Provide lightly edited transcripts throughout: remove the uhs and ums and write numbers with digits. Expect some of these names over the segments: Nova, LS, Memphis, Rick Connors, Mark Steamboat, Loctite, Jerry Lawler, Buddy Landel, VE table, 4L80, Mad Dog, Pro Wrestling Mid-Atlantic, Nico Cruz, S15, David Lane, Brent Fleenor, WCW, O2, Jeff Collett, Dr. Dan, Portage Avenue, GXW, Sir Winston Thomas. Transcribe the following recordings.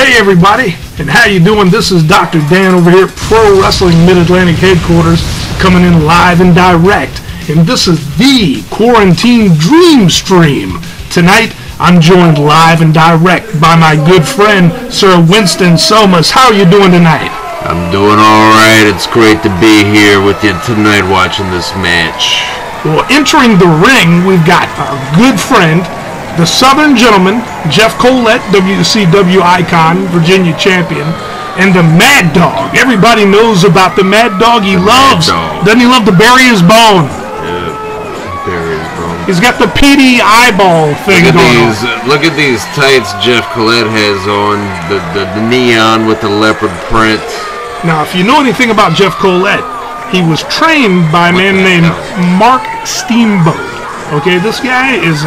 Hey everybody, and how you doing? This is Dr. Dan over here at Pro Wrestling Mid-Atlantic Headquarters, coming in live and direct, and this is the Quarantine Dream Stream. Tonight, I'm joined live and direct by my good friend, Sir Winston Thomas. How are you doing tonight? I'm doing alright. It's great to be here with you tonight watching this match. Well, entering the ring, we've got our good friend, the Southern Gentleman, Jeff Collett, WCW icon, Virginia champion, and the Mad Dog. Everybody knows about the Mad Dog. Doesn't he love to bury his bone? Yeah, bury his bone. He's got the PD eyeball thing going on. Look at these tights Jeff Collett has on, the neon with the leopard print. Now, if you know anything about Jeff Collett, he was trained by a man named Mark Steamboat. Okay, this guy is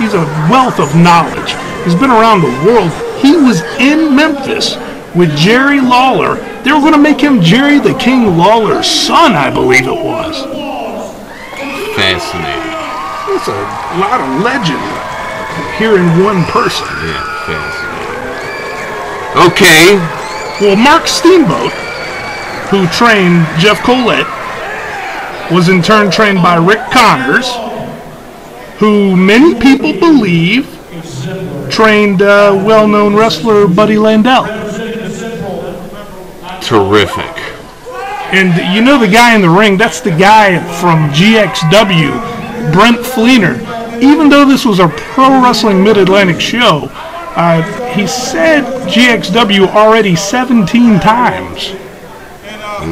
he's a wealth of knowledge. He's been around the world. He was in Memphis with Jerry Lawler. They were going to make him Jerry the King Lawler's son, I believe it was. Fascinating. That's a lot of legend here in one person. Yeah, fascinating. Okay. Well, Mark Steamboat, who trained Jeff Collett, was in turn trained by Rick Connors, who many people believe trained well-known wrestler Buddy Landel. Terrific. And you know the guy in the ring, that's the guy from GXW, Brent Fleenor. Even though this was a Pro Wrestling Mid-Atlantic show, he said GXW already 17 times. What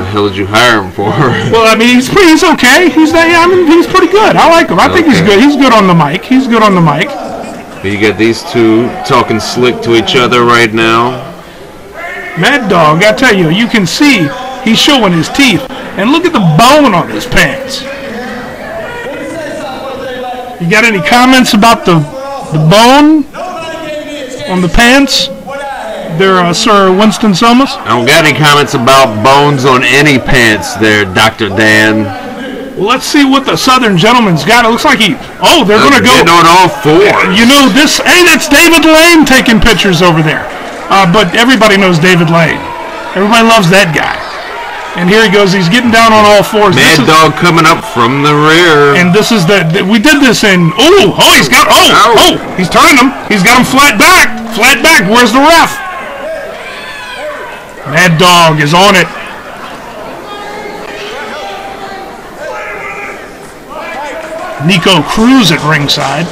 the hell did you hire him for? Well, I mean, he's okay. He's pretty good. I like him. I think he's good. He's good on the mic. He's good on the mic. But you got these two talking slick to each other right now. Mad Dog, I tell you, you can see he's showing his teeth. And look at the bone on his pants. You got any comments about the bone on the pants there, Sir Winston Thomas? I don't got any comments about bones on any pants there, Dr. Dan. Well, let's see what the Southern Gentleman's got. It looks like they're going to go on all fours. You know this. Hey, that's David Lane taking pictures over there. But everybody knows David Lane. Everybody loves that guy. And here he goes. He's getting down on all fours. Mad Dog coming up from the rear. And this is we did this in, he's turning him. He's got him flat back. Flat back. Where's the ref? Mad Dog is on it. Nico Cruz at ringside.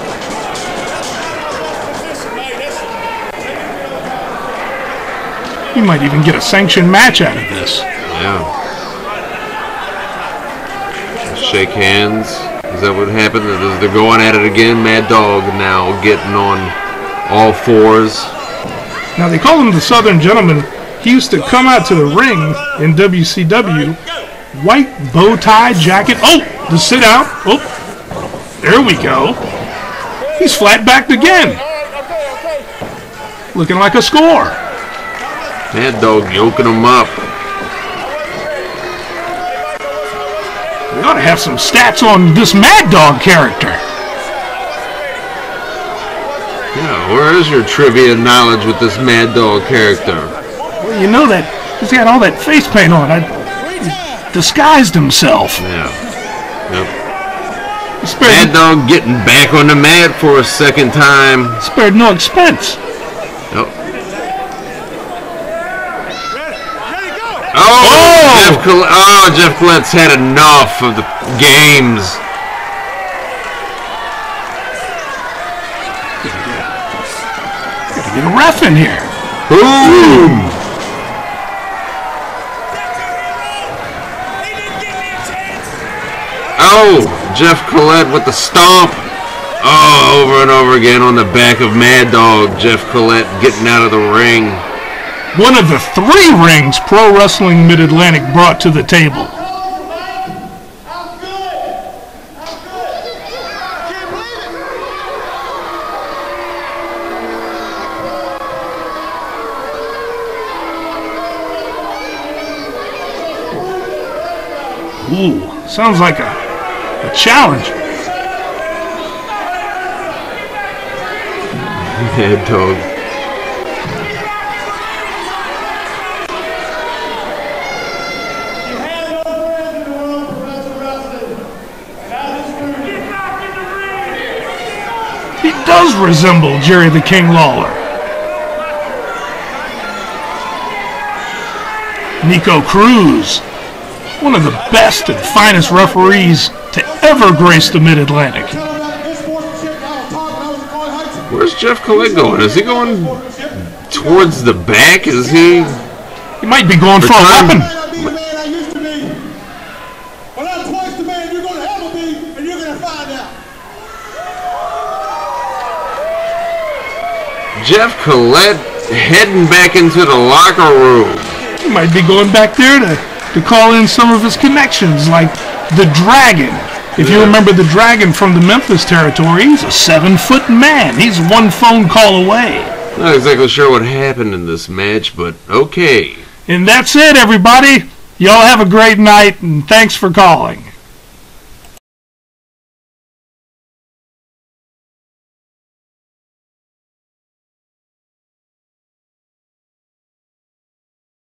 You might even get a sanctioned match out of this. Yeah. Shake hands. Is that what happened? They're going at it again. Mad Dog now getting on all fours. Now they call him the Southern Gentleman. He used to come out to the ring in WCW, white bow tie jacket. Oh, the sit out. Oh, there we go. He's flat backed again. Looking like a score. Mad Dog yoking him up. We ought to have some stats on this Mad Dog character. Yeah, where is your trivia knowledge with this Mad Dog character? Well, you know that he's got all that face paint on. He disguised himself. Yeah. Yep. Mad Dog getting back on the mat for a second time. Spared no expense. Yep. Oh, Jeff Collett's had enough of the games. Gotta get a ref in here. Boom! Oh, Jeff Collett with the stomp. Oh, over and over again on the back of Mad Dog. Jeff Collett getting out of the ring. One of the three rings Pro Wrestling Mid-Atlantic brought to the table. Ooh, sounds like a challenge. Mad Dog does resemble Jerry the King Lawler. Nico Cruz, one of the best and finest referees to ever grace the Mid-Atlantic. Where's Jeff Collett going? Is he going towards the back? Is he? He might be going for a weapon. Jeff Collett heading back into the locker room. He might be going back there to call in some of his connections, like the Dragon. If you remember the Dragon from the Memphis territory, he's a 7-foot man. He's one phone call away. Not exactly sure what happened in this match, but okay. And that's it, everybody. Y'all have a great night, and thanks for calling.